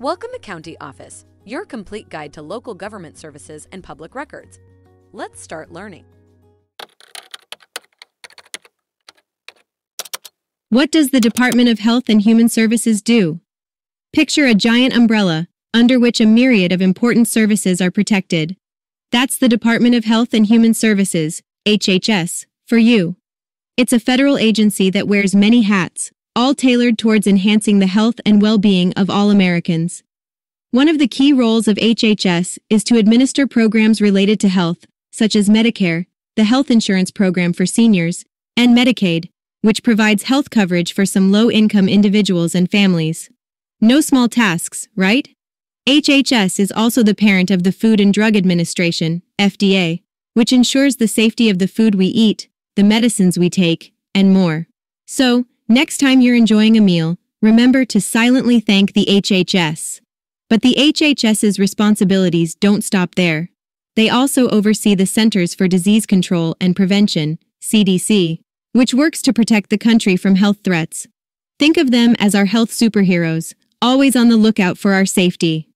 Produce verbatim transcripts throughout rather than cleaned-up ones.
Welcome to County Office, your complete guide to local government services and public records. Let's start learning. What does the Department of Health and Human Services do? Picture a giant umbrella, under which a myriad of important services are protected. That's the Department of Health and Human Services, H H S, for you. It's a federal agency that wears many hats, all tailored towards enhancing the health and well-being of all Americans. One of the key roles of H H S is to administer programs related to health, such as Medicare, the health insurance program for seniors, and Medicaid, which provides health coverage for some low-income individuals and families. No small tasks, right? H H S is also the parent of the Food and Drug Administration, F D A, which ensures the safety of the food we eat, the medicines we take, and more. So, next time you're enjoying a meal, remember to silently thank the H H S. But the HHS's responsibilities don't stop there. They also oversee the Centers for Disease Control and Prevention, C D C, which works to protect the country from health threats. Think of them as our health superheroes, always on the lookout for our safety.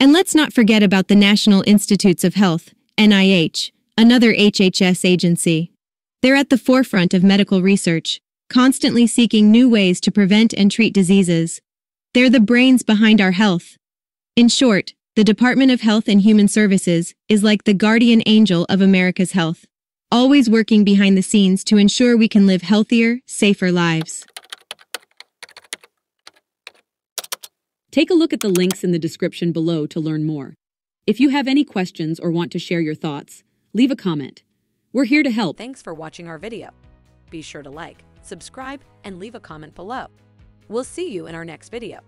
And let's not forget about the National Institutes of Health, N I H, another H H S agency. They're at the forefront of medical research, constantly seeking new ways to prevent and treat diseases. They're the brains behind our health. In short, the Department of Health and Human Services is like the guardian angel of America's health, always working behind the scenes to ensure we can live healthier, safer lives. Take a look at the links in the description below to learn more. If you have any questions or want to share your thoughts, leave a comment. We're here to help. Thanks for watching our video. Be sure to like, subscribe, and leave a comment below. We'll see you in our next video.